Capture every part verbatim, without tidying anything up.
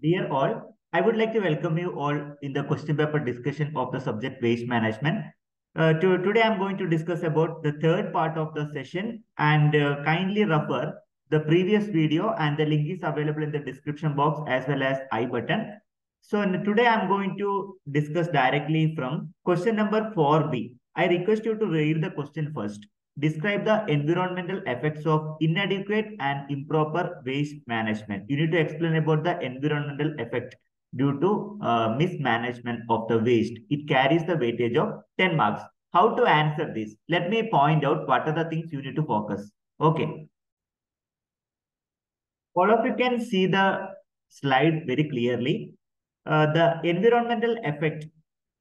Dear all, I would like to welcome you all in the question paper discussion of the subject waste management. Uh, to, today I'm going to discuss about the third part of the session, and uh, kindly refer the previous video, and the link is available in the description box as well as I button. So today I'm going to discuss directly from question number four B. I request you to read the question first. Describe the environmental effects of inadequate and improper waste management. You need to explain about the environmental effect due to uh, mismanagement of the waste. It carries the weightage of ten marks. How to answer this? Let me point out what are the things you need to focus. Okay. All of you can see the slide very clearly. Uh, the environmental effect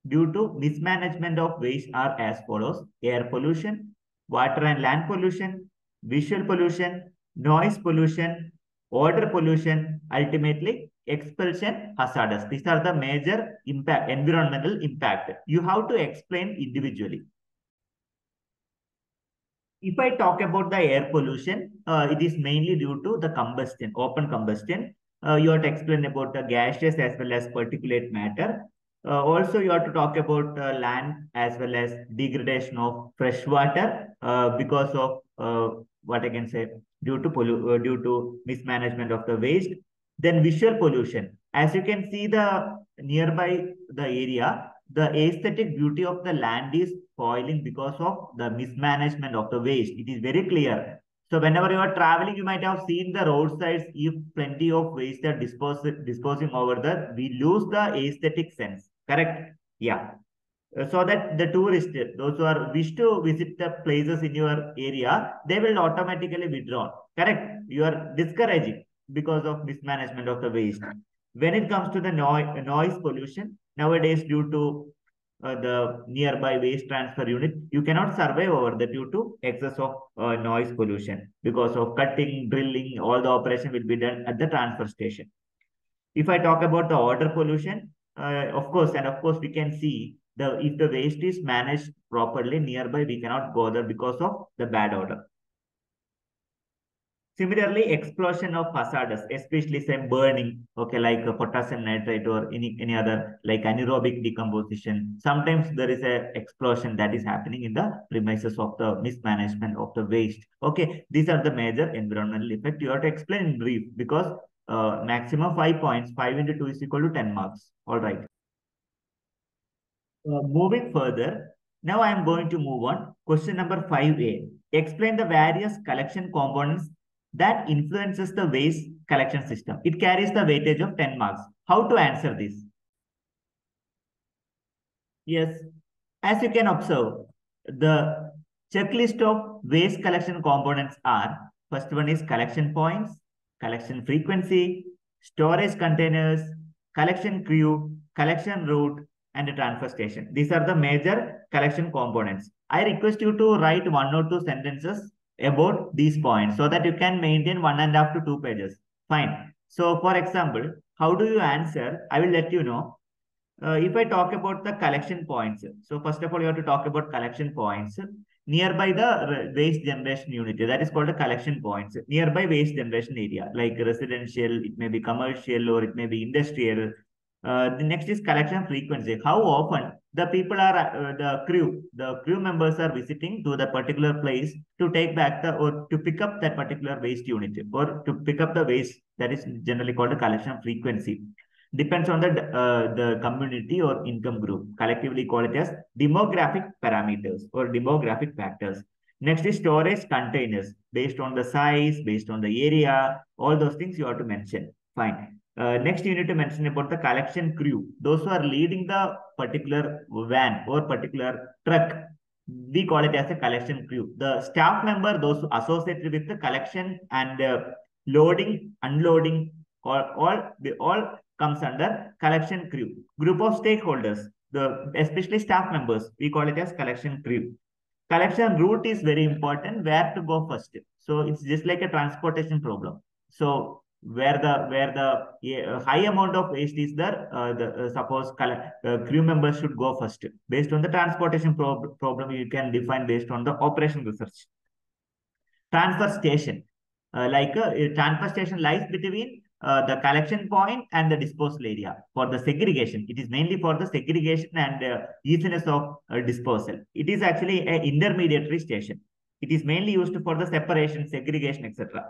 due to mismanagement of waste are as follows: air pollution, water and land pollution, visual pollution, noise pollution, odor pollution, ultimately expulsion hazardous. These are the major impact, environmental impact. You have to explain individually. If I talk about the air pollution, uh, it is mainly due to the combustion, open combustion. Uh, you have to explain about the gases as well as particulate matter. Uh, also, you have to talk about uh, land as well as degradation of fresh water uh, because of uh, what I can say due to pollu uh, due to mismanagement of the waste. Then visual pollution. As you can see, the nearby the area, the aesthetic beauty of the land is spoiling because of the mismanagement of the waste. It is very clear. So whenever you are traveling, you might have seen the roadsides. If plenty of waste are dispos disposing over there, we lose the aesthetic sense. Correct? Yeah. So that the tourists, those who are wish to visit the places in your area, they will automatically withdraw. Correct? You are discouraging because of mismanagement of the waste. When it comes to the no noise pollution, nowadays due to Uh, the nearby waste transfer unit, you cannot survive over the due to excess of uh, noise pollution because of cutting, drilling, all the operation will be done at the transfer station. If I talk about the odor pollution, uh, of course, and of course, we can see the if the waste is managed properly nearby, we cannot go there because of the bad odor. Similarly, explosion of hazardous, especially some burning, okay, like potassium nitrate or any, any other like anaerobic decomposition. Sometimes there is an explosion that is happening in the premises of the mismanagement of the waste. Okay, these are the major environmental effects. You have to explain in brief because uh, maximum five points, five into two is equal to ten marks. All right. Uh, moving further, now I am going to move on. Question number five A. Explain the various collection components that influences the waste collection system. It carries the weightage of ten marks. How to answer this? Yes, as you can observe, the checklist of waste collection components are, first one is collection points, collection frequency, storage containers, collection queue, collection route, and a transfer station. These are the major collection components. I request you to write one or two sentences about these points so that you can maintain one and a half to two pages. Fine. So for example, how do you answer? I will let you know. Uh, if I talk about the collection points, so first of all, you have to talk about collection points nearby the waste generation unit. That is called the collection points nearby waste generation area, like residential, it may be commercial, or it may be industrial. Uh, the next is collection frequency. How often the people are, uh, the crew, the crew members are visiting to the particular place to take back the, or to pick up that particular waste unit, or to pick up the waste. That is generally called the collection frequency. Depends on the, uh, the community or income group. Collectively call it as demographic parameters or demographic factors. Next is storage containers. Based on the size, based on the area, all those things you have to mention. Fine. Uh, next, you need to mention about the collection crew. Those who are leading the particular van or particular truck, we call it as a collection crew. The staff member, those who associated with the collection and uh, loading, unloading, or all they all comes under collection crew. Group of stakeholders, the especially staff members, we call it as collection crew. Collection route is very important. Where to go first? So it's just like a transportation problem. So where the where the uh, high amount of waste is there, uh, the uh, suppose collect, uh, crew members should go first. Based on the transportation prob problem, you can define based on the operation research. Transfer station, uh, like a, a transfer station lies between uh, the collection point and the disposal area for the segregation. It is mainly for the segregation and uh, easiness of uh, disposal. It is actually an intermediary station. It is mainly used for the separation, segregation, et cetera.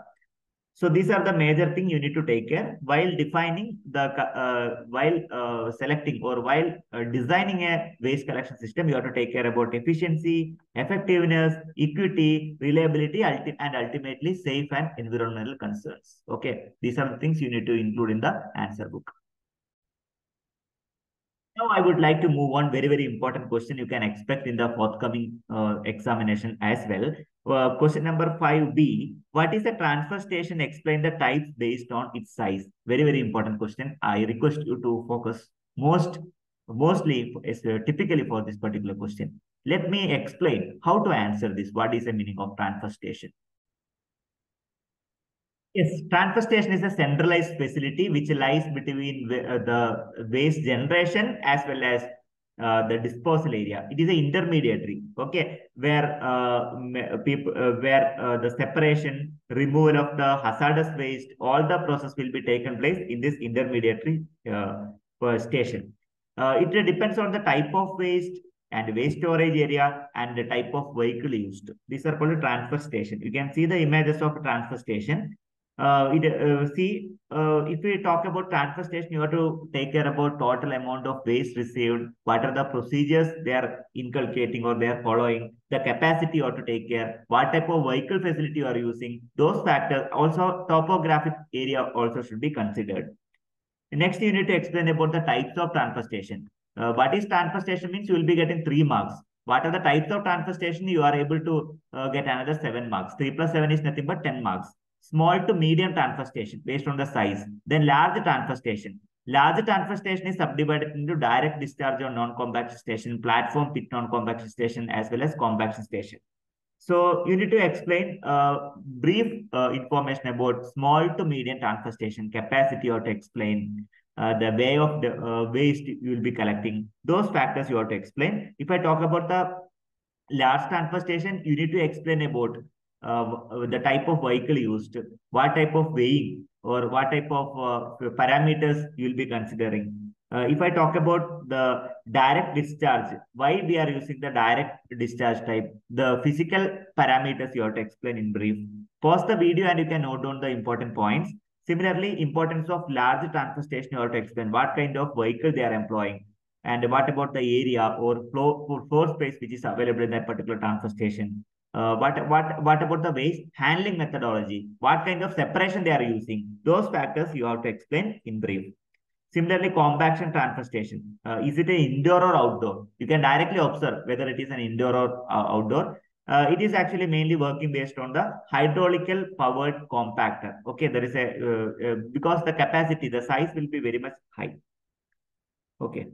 So these are the major thing you need to take care while defining the uh, while uh, selecting or while uh, designing a waste collection system. You have to take care about efficiency, effectiveness, equity, reliability, and ultimately safe and environmental concerns. Okay, these are the things you need to include in the answer book. Now I would like to move on very, very important question you can expect in the forthcoming uh, examination as well. Uh, question number five B, what is the transfer station? Explain the types based on its size. Very, very important question. I request you to focus most, mostly uh, typically for this particular question. Let me explain how to answer this. What is the meaning of transfer station? Yes, transfer station is a centralized facility which lies between the waste generation as well as uh, the disposal area. It is an intermediary, okay, where uh, people, uh, where uh, the separation, removal of the hazardous waste, all the process will be taken place in this intermediary uh, station. Uh, it depends on the type of waste and waste storage area and the type of vehicle used. These are called a transfer station. You can see the images of a transfer station. Uh, it, uh, see, uh, if we talk about transfer station, you have to take care about total amount of waste received, what are the procedures they are inculcating or they are following, the capacity you have to take care, what type of vehicle facility you are using, those factors. Also, topographic area also should be considered. Next, you need to explain about the types of transfer station. Uh, what is transfer station means you will be getting three marks. What are the types of transfer station? You are able to uh, get another seven marks. Three plus seven is nothing but ten marks. Small to medium transfer station based on the size. Then large transfer station. Large transfer station is subdivided into direct discharge or non-compaction station, platform pit non-compaction station, as well as compaction station. So you need to explain uh, brief uh, information about small to medium transfer station, capacity or to explain uh, the way of the uh, waste you will be collecting. Those factors you have to explain. If I talk about the large transfer station, you need to explain about Uh, the type of vehicle used, what type of weighing or what type of uh, parameters you will be considering. Uh, if I talk about the direct discharge, why we are using the direct discharge type, the physical parameters you have to explain in brief. Pause the video and you can note down the important points. Similarly, importance of large transfer station you have to explain, what kind of vehicle they are employing and what about the area or floor, floor space which is available in that particular transfer station. Uh, what what what about the waste handling methodology? What kind of separation they are using? Those factors you have to explain in brief. Similarly, compaction transfer station. Uh, is it an indoor or outdoor? You can directly observe whether it is an indoor or uh, outdoor. Uh, it is actually mainly working based on the hydraulical powered compactor. Okay, there is a uh, uh, because the capacity, the size will be very much high. Okay.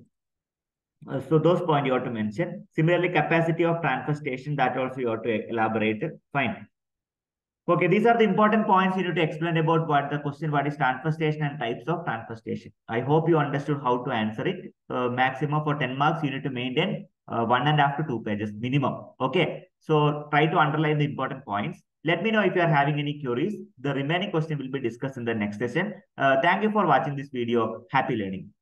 Uh, so those points you have to mention. Similarly, capacity of transfer station, that also you have to elaborate. Fine. Okay, these are the important points you need to explain about what the question, what is transfer station and types of transfer station. I hope you understood how to answer it. Uh, maximum for ten marks, you need to maintain uh, one and a half to two pages minimum. Okay, so try to underline the important points. Let me know if you are having any queries. The remaining question will be discussed in the next session. Uh, thank you for watching this video. Happy learning.